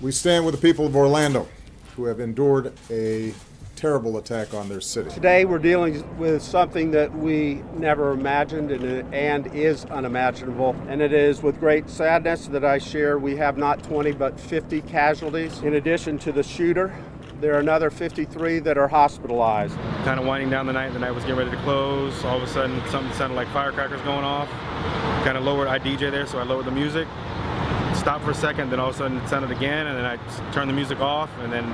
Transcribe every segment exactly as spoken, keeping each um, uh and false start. We stand with the people of Orlando who have endured a terrible attack on their city. Today we're dealing with something that we never imagined and, and is unimaginable, and it is with great sadness that I share we have not twenty but fifty casualties. In addition to the shooter, there are another fifty-three that are hospitalized. Kind of winding down the night, the night was getting ready to close. All of a sudden something sounded like firecrackers going off. Kind of lowered, I D J there, so I lowered the music. Stopped for a second, then all of a sudden it sounded again, and then I turned the music off, and then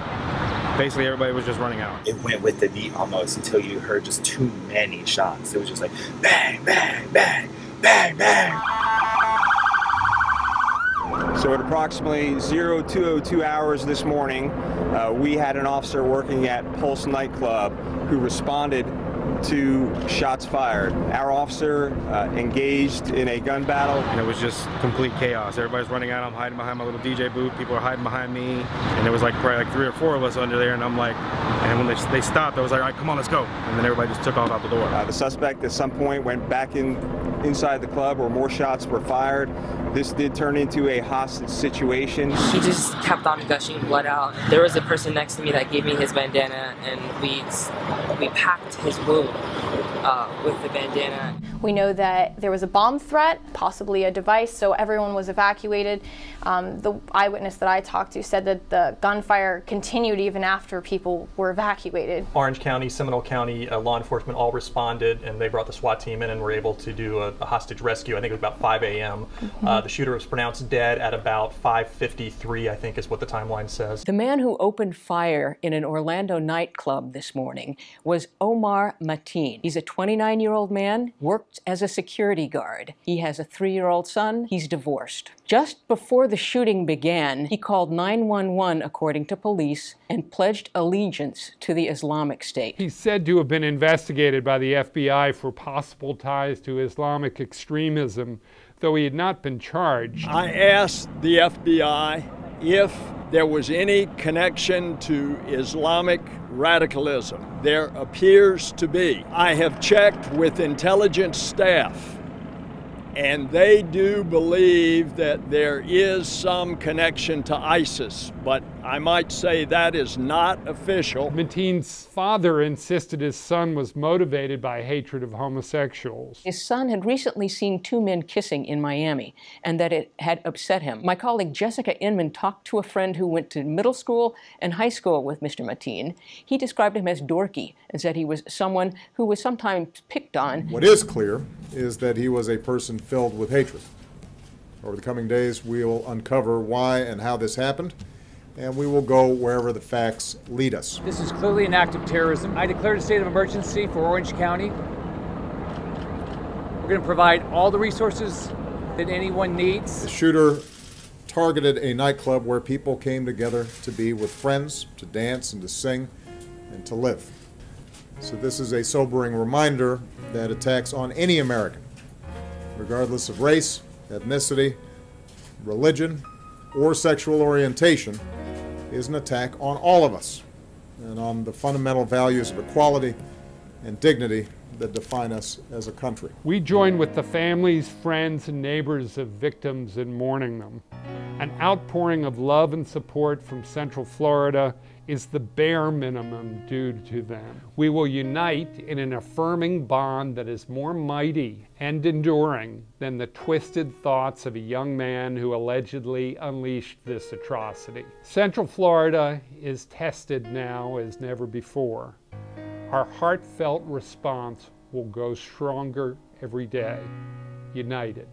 basically everybody was just running out. It went with the beat almost until you heard just too many shots. It was just like bang, bang, bang, bang, bang. So at approximately zero two oh two hours this morning, uh, we had an officer working at Pulse nightclub who responded to shots fired. Our officer uh, engaged in a gun battle. And it was just complete chaos. Everybody's running out. I'm hiding behind my little D J booth. People are hiding behind me. And there was like probably like three or four of us under there. And I'm like, and when they, they stopped, I was like, all right, come on, let's go. And then everybody just took off out the door. Uh, the suspect at some point went back in inside the club where more shots were fired. This did turn into a hostage situation. He just kept on gushing blood out. There was a person next to me that gave me his bandana, and we we packed his wound uh, with the bandana. We know that there was a bomb threat, possibly a device, so everyone was evacuated. Um, the eyewitness that I talked to said that the gunfire continued even after people were evacuated. Orange County, Seminole County, uh, law enforcement all responded, and they brought the SWAT team in and were able to do a, a hostage rescue. I think it was about five A M Mm-hmm. uh, the shooter was pronounced dead at about five fifty-three, I think is what the timeline says. The man who opened fire in an Orlando nightclub this morning was Omar Mateen. He's a twenty-nine-year-old man, worked as a security guard. He has a three-year-old son. He's divorced. Just before the shooting began, he called nine one one, according to police, and pledged allegiance to the Islamic State. He's said to have been investigated by the F B I for possible ties to Islamic extremism, though he had not been charged. I asked the F B I if there was any connection to Islamic radicalism. There appears to be. I have checked with intelligence staff, and they do believe that there is some connection to ISIS, but I might say that is not official. Mateen's father insisted his son was motivated by hatred of homosexuals. His son had recently seen two men kissing in Miami, and that it had upset him. My colleague Jessica Inman talked to a friend who went to middle school and high school with Mister Mateen. He described him as dorky and said he was someone who was sometimes picked on. What is clear is that he was a person filled with hatred. Over the coming days, we will uncover why and how this happened, and we will go wherever the facts lead us. This is clearly an act of terrorism. I declared a state of emergency for Orange County. We're going to provide all the resources that anyone needs. The shooter targeted a nightclub where people came together to be with friends, to dance and to sing and to live. So this is a sobering reminder that attacks on any American, regardless of race, ethnicity, religion, or sexual orientation, is an attack on all of us and on the fundamental values of equality and dignity that define us as a country. We join with the families, friends, and neighbors of victims in mourning them. An outpouring of love and support from Central Florida is the bare minimum due to them. We will unite in an affirming bond that is more mighty and enduring than the twisted thoughts of a young man who allegedly unleashed this atrocity. Central Florida is tested now as never before. Our heartfelt response will grow stronger every day, united.